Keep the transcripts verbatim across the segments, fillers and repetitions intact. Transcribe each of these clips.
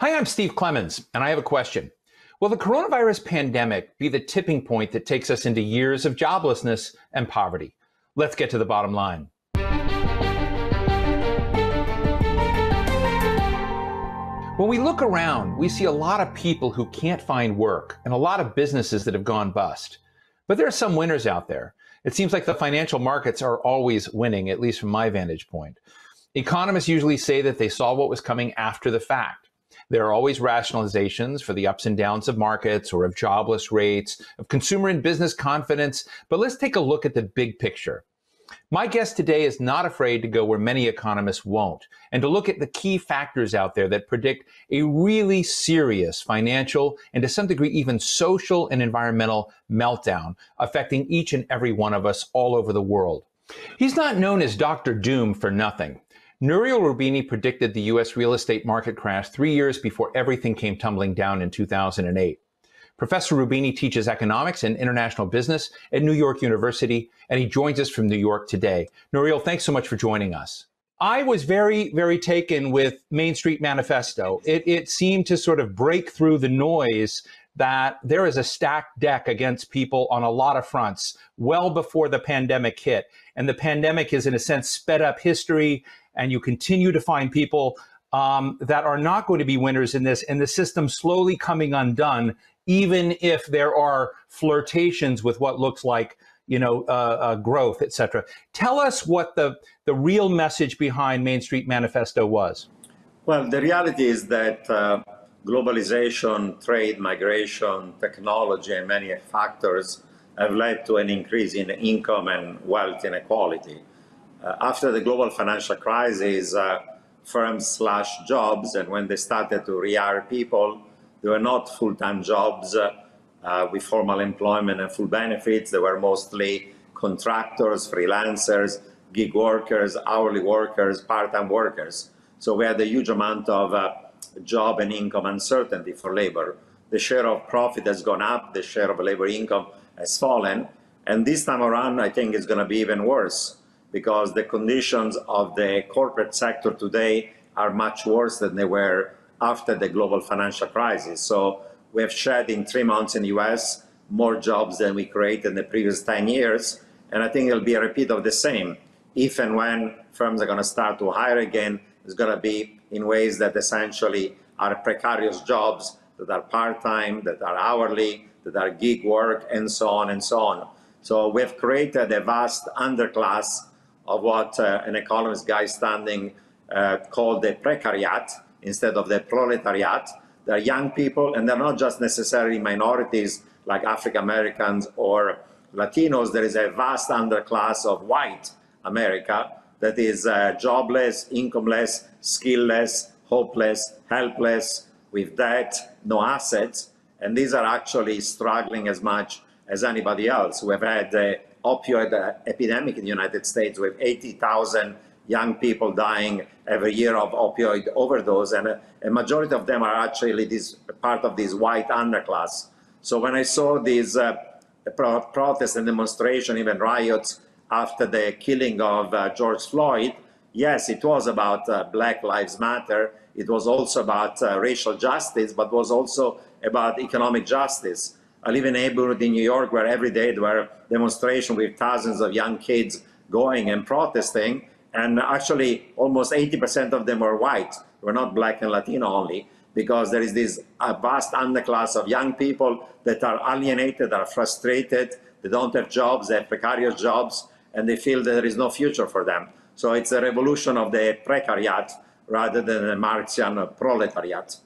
Hi, I'm Steve Clemons, and I have a question. Will the coronavirus pandemic be the tipping point that takes us into years of joblessness and poverty? Let's get to the bottom line. When we look around, we see a lot of people who can't find work and a lot of businesses that have gone bust. But there are some winners out there. It seems like the financial markets are always winning, at least from my vantage point. Economists usually say that they saw what was coming after the fact. There are always rationalizations for the ups and downs of markets or of jobless rates, of consumer and business confidence, but let's take a look at the big picture. My guest today is not afraid to go where many economists won't, and to look at the key factors out there that predict a really serious financial and to some degree even social and environmental meltdown affecting each and every one of us all over the world. He's not known as Doctor Doom for nothing. Nouriel Roubini predicted the U S real estate market crash three years before everything came tumbling down in two thousand eight. Professor Roubini teaches economics and international business at New York University, and he joins us from New York today. Nouriel, thanks so much for joining us. I was very, very taken with Main Street Manifesto. It, it seemed to sort of break through the noise that there is a stacked deck against people on a lot of fronts well before the pandemic hit. And the pandemic has, in a sense, sped up history. And you continue to find people um, that are not going to be winners in this, and the system slowly coming undone, even if there are flirtations with what looks like, you know, uh, uh, growth, et cetera. Tell us what the, the real message behind Main Street Manifesto was. Well, the reality is that uh, globalization, trade, migration, technology, and many factors have led to an increase in income and wealth inequality. Uh, after the global financial crisis, uh, firms slashed jobs, and when they started to rehire people, they were not full-time jobs uh, uh, with formal employment and full benefits. They were mostly contractors, freelancers, gig workers, hourly workers, part-time workers. So we had a huge amount of uh, job and income uncertainty for labor. The share of profit has gone up, the share of labor income has fallen, and this time around, I think it's going to be even worse, because the conditions of the corporate sector today are much worse than they were after the global financial crisis. So we have shed in three months in the U S more jobs than we created in the previous ten years. And I think it'll be a repeat of the same. If and when firms are going to start to hire again, it's going to be in ways that essentially are precarious jobs that are part-time, that are hourly, that are gig work, and so on and so on. So we have created a vast underclass of what uh, an economist guy standing uh, called the precariat instead of the proletariat. They're young people, and they're not just necessarily minorities like African Americans or Latinos. There is a vast underclass of white America that is uh, jobless, incomeless, skillless, hopeless, helpless, with debt, no assets. And these are actually struggling as much as anybody else. We've had uh, opioid uh, epidemic in the United States with eighty thousand young people dying every year of opioid overdose, and a, a majority of them are actually this part of this white underclass. So when I saw these uh, pro protests and demonstration, even riots after the killing of uh, George Floyd, yes, it was about uh, Black Lives Matter. It was also about uh, racial justice, but was also about economic justice. I live in a neighborhood in New York where every day there were demonstrations with thousands of young kids going and protesting, and actually almost eighty percent of them were white. They were not Black and Latino only, because there is this vast underclass of young people that are alienated, are frustrated, they don't have jobs, they have precarious jobs, and they feel that there is no future for them. So it's a revolution of the precariat rather than a Marxian proletariat.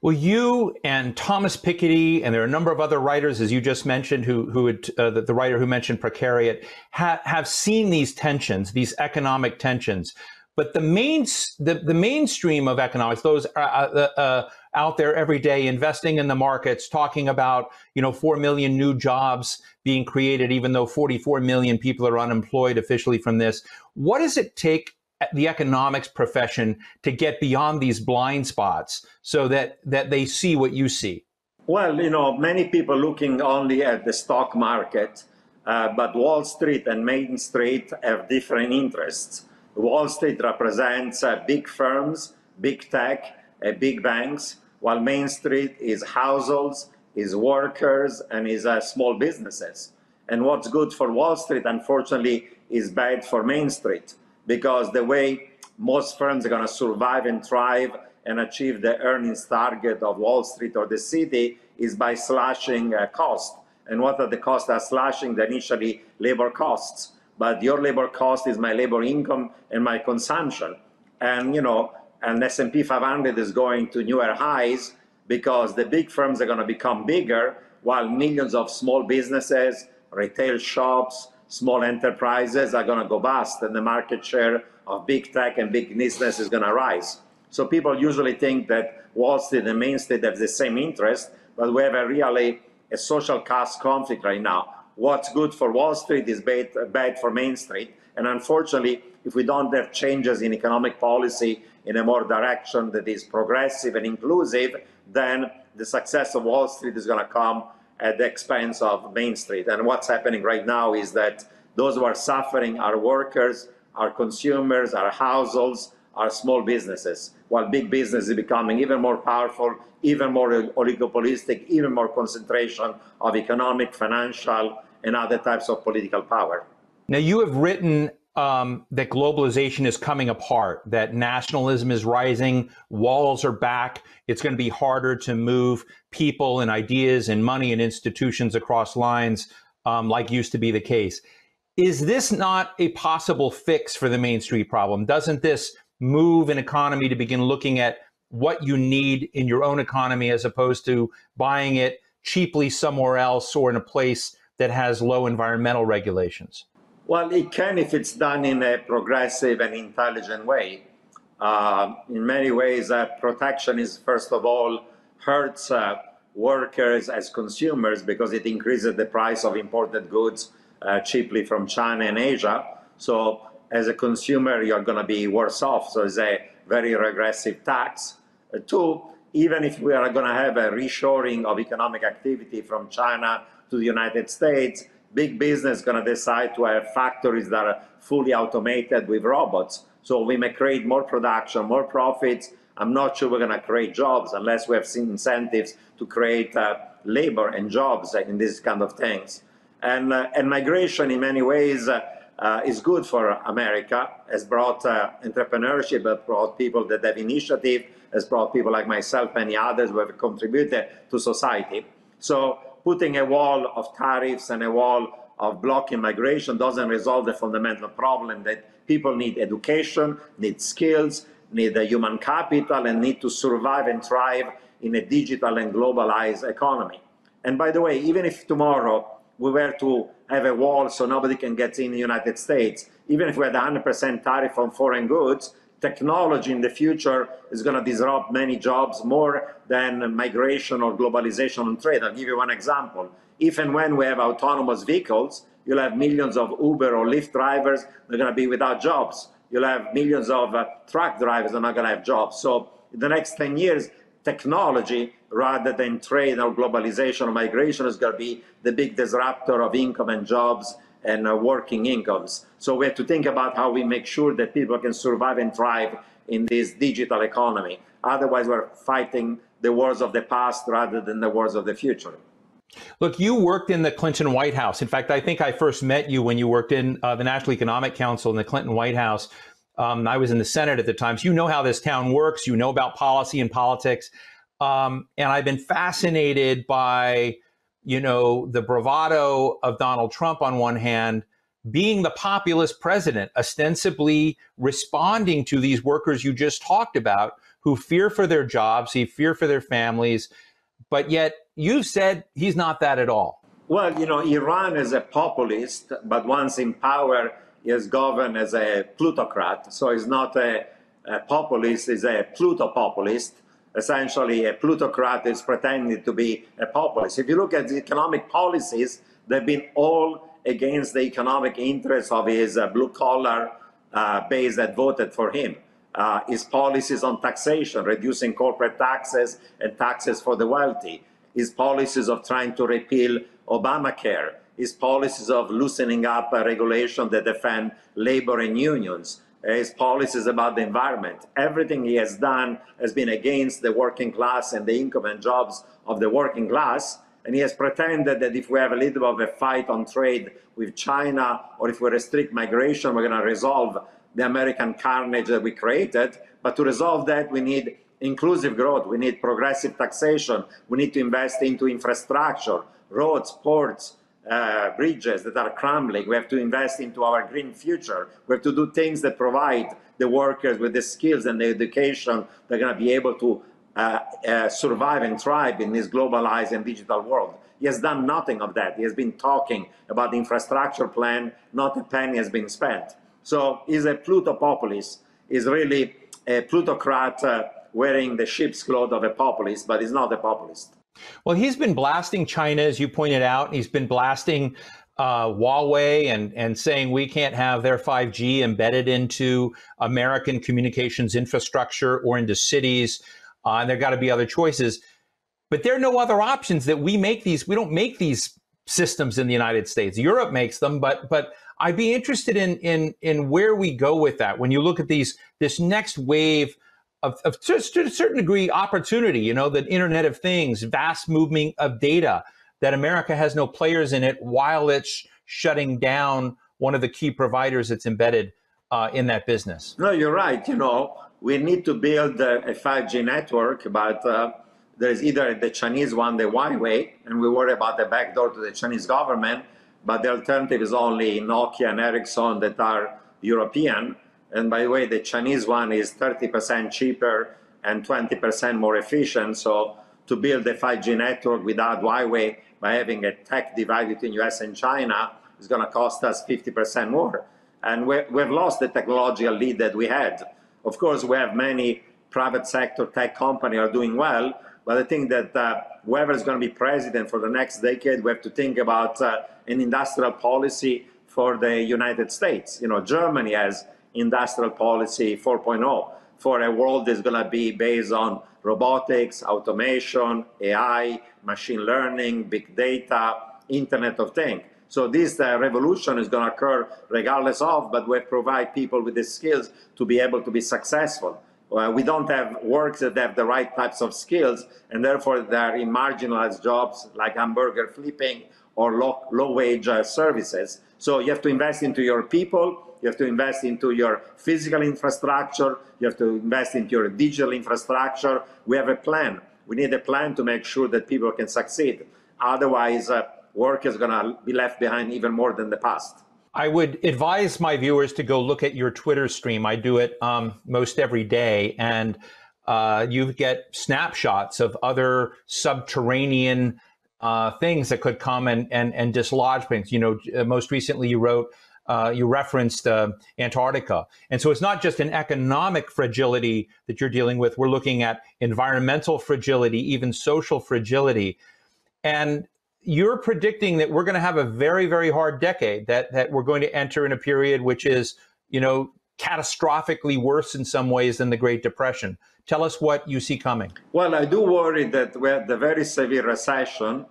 Well, you and Thomas Piketty, and there are a number of other writers, as you just mentioned, who, who had, uh, the, the writer who mentioned precariat, ha have seen these tensions, these economic tensions. But the main, the, the mainstream of economics, those uh, uh, uh, out there every day investing in the markets, talking about, you know, four million new jobs being created, even though forty-four million people are unemployed officially from this. What does it take the economics profession to get beyond these blind spots so that, that they see what you see? Well, you know, many people looking only at the stock market, uh, but Wall Street and Main Street have different interests. Wall Street represents uh, big firms, big tech, uh, big banks, while Main Street is households, is workers, and is uh, small businesses. And what's good for Wall Street, unfortunately, is bad for Main Street, because the way most firms are going to survive and thrive and achieve the earnings target of Wall Street or the city is by slashing uh, cost. And what are the costs are slashing? The initially labor costs. But your labor cost is my labor income and my consumption. And, you know, and S and P five hundred is going to newer highs because the big firms are going to become bigger, while millions of small businesses, retail shops, small enterprises are going to go bust, and the market share of big tech and big business is going to rise. So people usually think that Wall Street and Main Street have the same interest, but we have a really a social caste conflict right now. What's good for Wall Street is bad, bad for Main Street. And unfortunately, if we don't have changes in economic policy in a more direction that is progressive and inclusive, then the success of Wall Street is going to come at the expense of Main Street. And what's happening right now is that those who are suffering are workers, are consumers, are households, are small businesses, while big business is becoming even more powerful, even more oligopolistic, even more concentration of economic, financial, and other types of political power. Now, you have written um, that globalization is coming apart, that nationalism is rising, walls are back, it's going to be harder to move people and ideas and money and institutions across lines um, like used to be the case. Is this not a possible fix for the Main Street problem? Doesn't this move an economy to begin looking at what you need in your own economy as opposed to buying it cheaply somewhere else or in a place that has low environmental regulations? Well, it can if it's done in a progressive and intelligent way. Uh, in many ways, uh, protection is, first of all, hurts uh, workers as consumers because it increases the price of imported goods uh, cheaply from China and Asia. So as a consumer, you're going to be worse off. So it's a very regressive tax. Uh, two, even if we are going to have a reshoring of economic activity from China to the United States, big business is going to decide to have factories that are fully automated with robots. So we may create more production, more profits. I'm not sure we're going to create jobs unless we have seen incentives to create uh, labor and jobs in these kind of things. And, uh, and migration in many ways uh, Uh, is good for America, has brought uh, entrepreneurship, has brought people that have initiative, has brought people like myself, many others who have contributed to society. So putting a wall of tariffs and a wall of blocking migration doesn't resolve the fundamental problem that people need education, need skills, need the human capital, and need to survive and thrive in a digital and globalized economy. And by the way, even if tomorrow we were to have a wall so nobody can get in the United States, even if we had one hundred percent tariff on foreign goods, technology in the future is going to disrupt many jobs more than migration or globalization on trade. I'll give you one example. If and when we have autonomous vehicles, you'll have millions of Uber or Lyft drivers that are going to be without jobs. You'll have millions of uh, truck drivers that are not going to have jobs. So in the next ten years, technology rather than trade or globalization or migration is going to be the big disruptor of income and jobs and uh, working incomes. So we have to think about how we make sure that people can survive and thrive in this digital economy. Otherwise, we're fighting the wars of the past rather than the wars of the future. Look, you worked in the Clinton White House. In fact, I think I first met you when you worked in uh, the National Economic Council in the Clinton White House. Um, I was in the Senate at the time, so you know how this town works. You know about policy and politics. Um, and I've been fascinated by, you know, the bravado of Donald Trump on one hand, being the populist president, ostensibly responding to these workers you just talked about who fear for their jobs, who fear for their families. But yet you said he's not that at all. Well, you know, Iran is a populist, but once in power, he is governed as a plutocrat. So he's not a, a populist, he's a plutopopulist. Essentially, a plutocrat is pretending to be a populist. If you look at the economic policies, they've been all against the economic interests of his uh, blue-collar uh, base that voted for him. Uh, his policies on taxation, reducing corporate taxes and taxes for the wealthy. His policies of trying to repeal Obamacare. His policies of loosening up a regulation that defend labor and unions, his policies about the environment. Everything he has done has been against the working class and the income and jobs of the working class. And he has pretended that if we have a little of a fight on trade with China, or if we restrict migration, we're going to resolve the American carnage that we created. But to resolve that, we need inclusive growth, we need progressive taxation, we need to invest into infrastructure, roads, ports, uh, bridges that are crumbling. We have to invest into our green future. We have to do things that provide the workers with the skills and the education they're going to be able to Uh, uh, survive and thrive in this globalized and digital world. He has done nothing of that. He has been talking about the infrastructure plan, not a penny has been spent. So he's a plutopopulist, he's really a plutocrat uh, wearing the sheep's clothes of a populist, but he's not a populist. Well, he's been blasting China, as you pointed out. He's been blasting Uh, Huawei and, and saying we can't have their five G embedded into American communications infrastructure or into cities. Uh, and there got to be other choices, but there are no other options that we make these. We don't make these systems in the United States. Europe makes them, but but I'd be interested in in in where we go with that. When you look at these, this next wave of, of to, to a certain degree opportunity, you know, the Internet of Things, vast movement of data that America has no players in it, while it's shutting down one of the key providers that's embedded uh, in that business. No, you're right. You know. We need to build a five G network, but uh, there is either the Chinese one, the Huawei, and we worry about the backdoor to the Chinese government, but the alternative is only Nokia and Ericsson that are European. And by the way, the Chinese one is thirty percent cheaper and twenty percent more efficient. So to build a five G network without Huawei by having a tech divide between U S and China is going to cost us fifty percent more. And we, we've lost the technological lead that we had. Of course, we have many private sector tech companies are doing well, but I think that uh, whoever is going to be president for the next decade, we have to think about uh, an industrial policy for the United States. You know, Germany has industrial policy four point oh for a world that's going to be based on robotics, automation, A I, machine learning, big data, Internet of Things. So this uh, revolution is going to occur regardless of, but we provide people with the skills to be able to be successful. Uh, we don't have works that have the right types of skills, and therefore they're in marginalized jobs like hamburger flipping or low, low wage uh, services. So you have to invest into your people, you have to invest into your physical infrastructure, you have to invest into your digital infrastructure. We have a plan. We need a plan to make sure that people can succeed. Otherwise, uh, work is going to be left behind even more than the past. I would advise my viewers to go look at your Twitter stream. I do it um, most every day. And uh, you get snapshots of other subterranean uh, things that could come and, and, and dislodge things. You know, most recently you wrote, uh, you referenced uh, Antarctica. And so it's not just an economic fragility that you're dealing with. We're looking at environmental fragility, even social fragility. And you're predicting that we're going to have a very, very hard decade, that that we're going to enter in a period which is, you know, catastrophically worse in some ways than the Great Depression. Tell us what you see coming. Well, I do worry that we had the very severe recession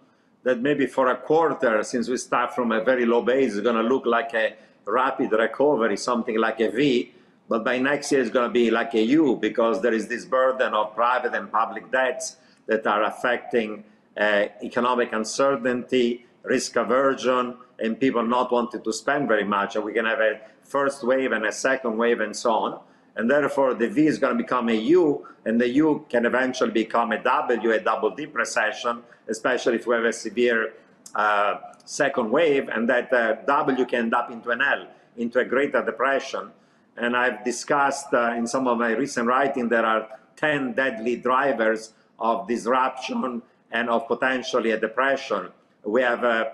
that maybe for a quarter, since we start from a very low base, is going to look like a rapid recovery, something like a V. But by next year, it's going to be like a U, because there is this burden of private and public debts that are affecting Uh, economic uncertainty, risk aversion, and people not wanting to spend very much. And we can have a first wave and a second wave and so on. And therefore, the V is going to become a U, and the U can eventually become a W, a double dip recession, especially if we have a severe uh, second wave, and that uh, W can end up into an L, into a greater depression. And I've discussed uh, in some of my recent writing, there are ten deadly drivers of disruption and of potentially a depression. We have uh,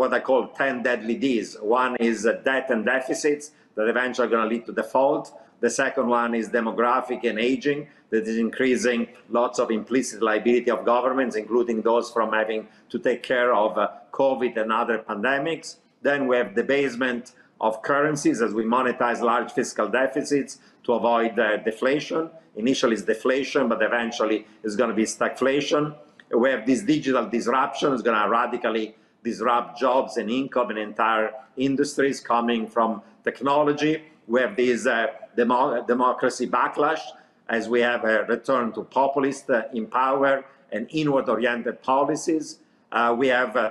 what I call ten deadly Ds. One is uh, debt and deficits that eventually are going to lead to default. The second one is demographic and aging, that is increasing lots of implicit liability of governments, including those from having to take care of uh, COVID and other pandemics. Then we have debasement of currencies as we monetize large fiscal deficits to avoid uh, deflation. Initially it's deflation, but eventually it's going to be stagflation. We have this digital disruption is going to radically disrupt jobs and income and entire industries coming from technology. We have this uh, demo democracy backlash, as we have a return to populist uh, in power and inward-oriented policies. Uh, we have uh,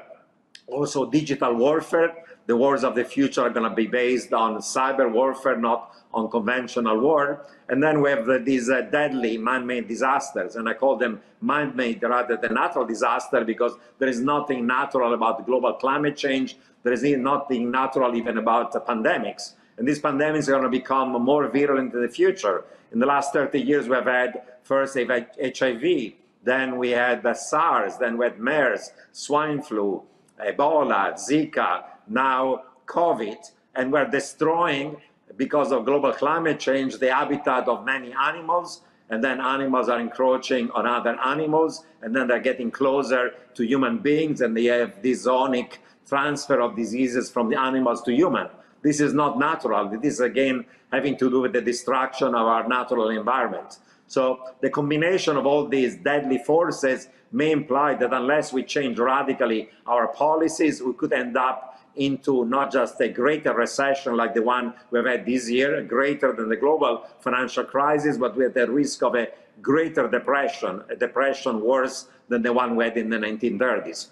also digital warfare. The wars of the future are going to be based on cyber warfare, not on conventional war. And then we have the, these uh, deadly man-made disasters, and I call them man-made rather than natural disaster, because there is nothing natural about global climate change. There is nothing natural even about uh, pandemics. And these pandemics are going to become more virulent in the future. In the last thirty years, we have had first H I V, then we had the SARS, then we had MERS, swine flu, Ebola, Zika, now COVID, and we're destroying, because of global climate change, the habitat of many animals, and then animals are encroaching on other animals, and then they're getting closer to human beings, and they have this zootic transfer of diseases from the animals to human. This is not natural. This is, again, having to do with the destruction of our natural environment. So the combination of all these deadly forces may imply that unless we change radically our policies, we could end up into not just a greater recession like the one we've had this year, greater than the global financial crisis, but we're at the risk of a greater depression, a depression worse than the one we had in the nineteen thirties.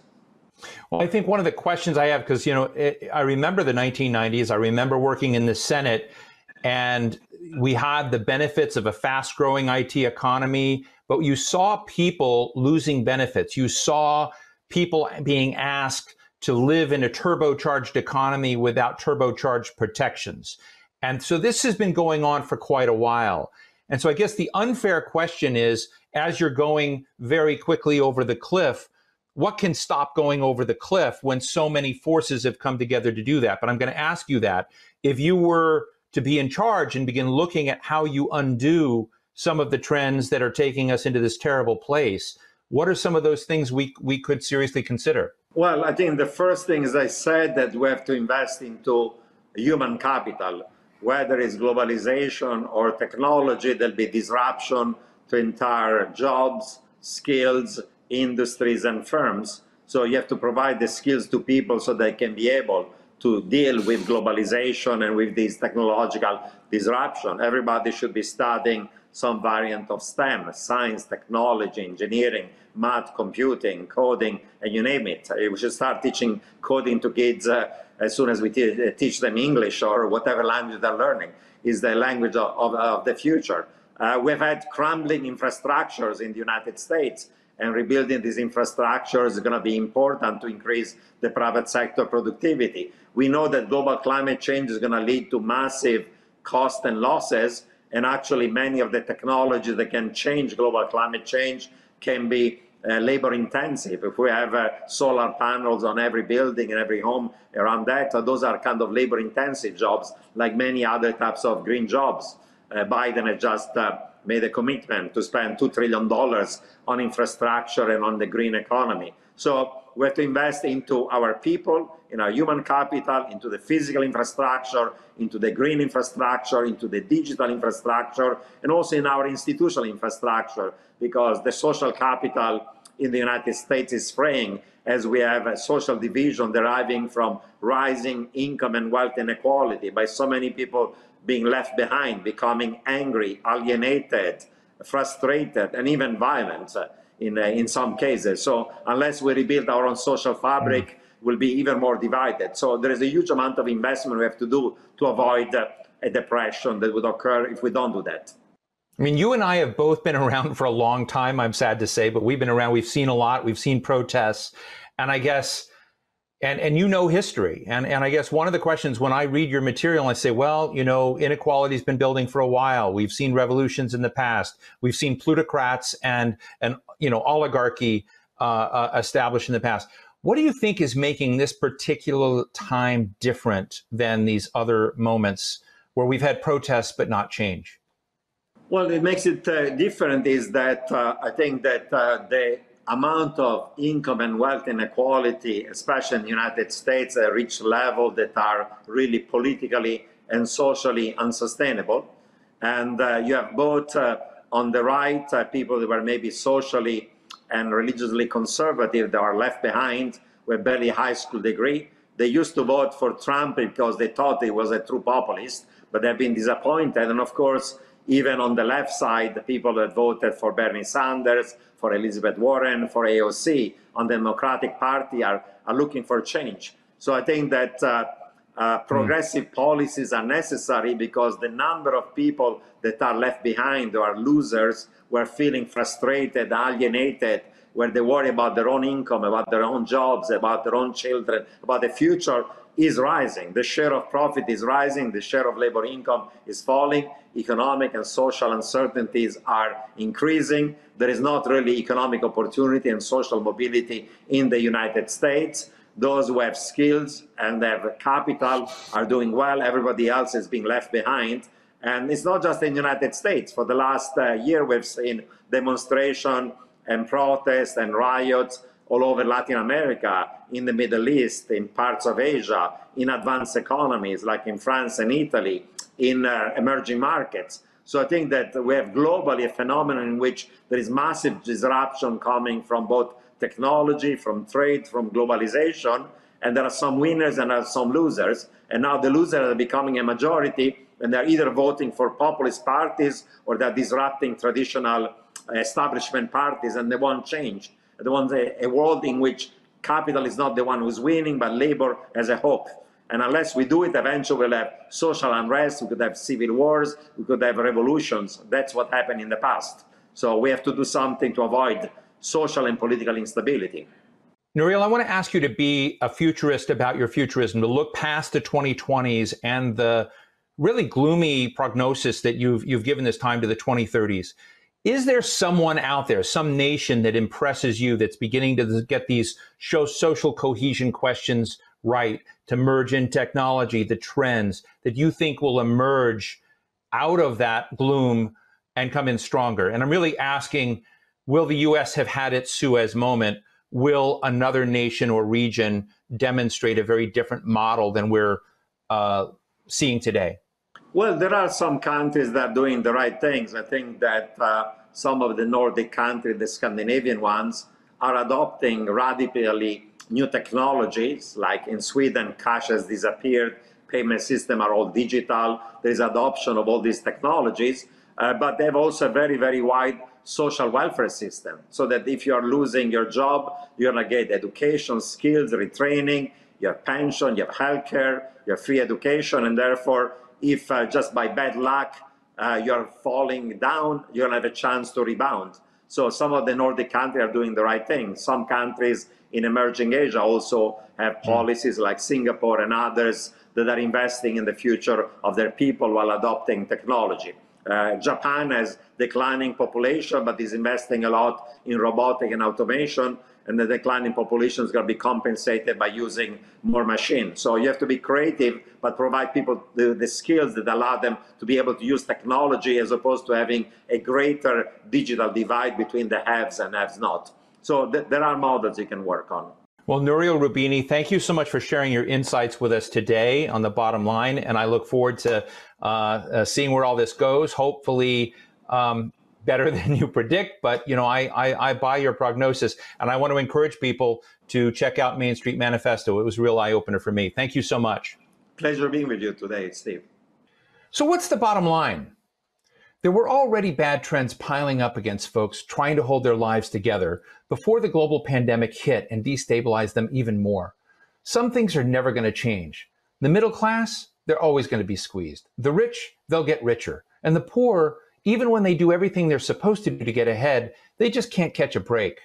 Well, I think one of the questions I have, because, you know, it, I remember the nineteen nineties, I remember working in the Senate, and we had the benefits of a fast growing I T economy, but you saw people losing benefits. You saw people being asked to live in a turbocharged economy without turbocharged protections. And so this has been going on for quite a while. And so I guess the unfair question is, as you're going very quickly over the cliff, what can stop going over the cliff when so many forces have come together to do that? But I'm going to ask you that. If you were to be in charge and begin looking at how you undo some of the trends that are taking us into this terrible place, what are some of those things we, we could seriously consider? Well, I think the first thing is, I said that we have to invest into human capital, whether it's globalization or technology. There'll be disruption to entire jobs, skills, industries and firms. So you have to provide the skills to people so they can be able to deal with globalization and with this technological disruption. Everybody should be studying some variant of STEM: science, technology, engineering, math, computing, coding, and you name it. We should start teaching coding to kids uh, as soon as we teach them English, or whatever language they're learning is the language of, of, of the future. Uh, we've had crumbling infrastructures in the United States, and rebuilding these infrastructures is going to be important to increase the private sector productivity. We know that global climate change is going to lead to massive cost and losses, and actually many of the technologies that can change global climate change can be uh, labor intensive. If we have uh, solar panels on every building and every home around that, so those are kind of labor intensive jobs, like many other types of green jobs. Uh, Biden has just uh, made a commitment to spend two trillion dollars on infrastructure and on the green economy. So we have to invest into our people, in our human capital, into the physical infrastructure, into the green infrastructure, into the digital infrastructure, and also in our institutional infrastructure, because the social capital in the United States is fraying, as we have a social division deriving from rising income and wealth inequality, by so many people being left behind, becoming angry, alienated, frustrated, and even violent in, uh, in some cases. So unless we rebuild our own social fabric, we'll be even more divided. So there is a huge amount of investment we have to do to avoid uh, a depression that would occur if we don't do that. I mean, you and I have both been around for a long time, I'm sad to say, but we've been around, we've seen a lot, we've seen protests, and I guess, and, and you know history. And, and I guess one of the questions when I read your material, I say, well, you know, inequality's been building for a while. We've seen revolutions in the past. We've seen plutocrats and, and you know, oligarchy uh, uh, established in the past. What do you think is making this particular time different than these other moments where we've had protests but not change? Well, it makes it uh, different is that uh, I think that uh, the amount of income and wealth inequality, especially in the United States, uh, reached levels that are really politically and socially unsustainable. And uh, you have both uh, on the right uh, people that were maybe socially and religiously conservative that are left behind with barely a high school degree. They used to vote for Trump because they thought he was a true populist. but have been disappointed. And of course, even on the left side, the people that voted for Bernie Sanders, for Elizabeth Warren, for A O C, on the Democratic Party are, are looking for change. So I think that uh, uh, progressive mm. policies are necessary because the number of people that are left behind or are losers were feeling frustrated, alienated, where they worry about their own income, about their own jobs, about their own children, about the future is rising. The share of profit is rising, the share of labor income is falling, economic and social uncertainties are increasing, there is not really economic opportunity and social mobility in the United States. Those who have skills and have capital are doing well, everybody else is being left behind. And it's not just in the United States. For the last uh, year we've seen demonstration and protests and riots all over Latin America, in the Middle East, in parts of Asia, in advanced economies like in France and Italy, in uh, emerging markets. So I think that we have globally a phenomenon in which there is massive disruption coming from both technology, from trade, from globalization, and there are some winners and there are some losers. And now the losers are becoming a majority, and they're either voting for populist parties or they're disrupting traditional establishment parties, and they want change. They want a, a world in which capital is not the one who's winning, but labor as a hope. And unless we do it, eventually we'll have social unrest, we could have civil wars, we could have revolutions. That's what happened in the past. So we have to do something to avoid social and political instability. Nouriel, I want to ask you to be a futurist about your futurism, to look past the twenty twenties and the really gloomy prognosis that you've, you've given this time to the twenty thirties. Is there someone out there, some nation that impresses you that's beginning to get these show social cohesion questions right, to merge in technology, the trends that you think will emerge out of that gloom and come in stronger? And I'm really asking, will the U S have had its Suez moment? Will another nation or region demonstrate a very different model than we're uh, seeing today? Well, there are some countries that are doing the right things. I think that uh, some of the Nordic countries, the Scandinavian ones, are adopting radically new technologies. Like in Sweden, cash has disappeared, payment systems are all digital. There is adoption of all these technologies, uh, but they have also a very, very wide social welfare system. So that if you are losing your job, you're going to get education, skills, retraining, you have pension, you have healthcare, you have free education, and therefore, if uh, just by bad luck uh, you're falling down, you don't have a chance to rebound. So some of the Nordic countries are doing the right thing. Some countries in emerging Asia also have policies like Singapore and others that are investing in the future of their people while adopting technology. Uh, Japan has declining population, but is investing a lot in robotic and automation, and the declining population is going to be compensated by using more machines. So you have to be creative, but provide people the, the skills that allow them to be able to use technology as opposed to having a greater digital divide between the haves and haves not. So th there are models you can work on. Well, Nouriel Roubini, thank you so much for sharing your insights with us today on The Bottom Line. And I look forward to uh, uh, seeing where all this goes, hopefully, um, better than you predict, but you know, I, I, I buy your prognosis, and I want to encourage people to check out Main Street Manifesto. It was a real eye-opener for me. Thank you so much. Pleasure being with you today, Steve. So what's the bottom line? There were already bad trends piling up against folks trying to hold their lives together before the global pandemic hit and destabilized them even more. Some things are never going to change. The middle class, they're always going to be squeezed. The rich, they'll get richer. And the poor, even when they do everything they're supposed to do to get ahead, they just can't catch a break.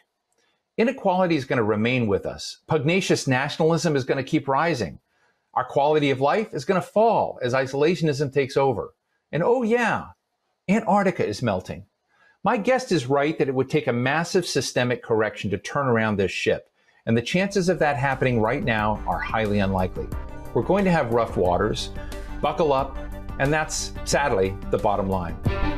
Inequality is going to remain with us. Pugnacious nationalism is going to keep rising. Our quality of life is going to fall as isolationism takes over. And oh yeah, Antarctica is melting. My guest is right that it would take a massive systemic correction to turn around this ship. And the chances of that happening right now are highly unlikely. We're going to have rough waters. Buckle up. And that's, sadly, the bottom line.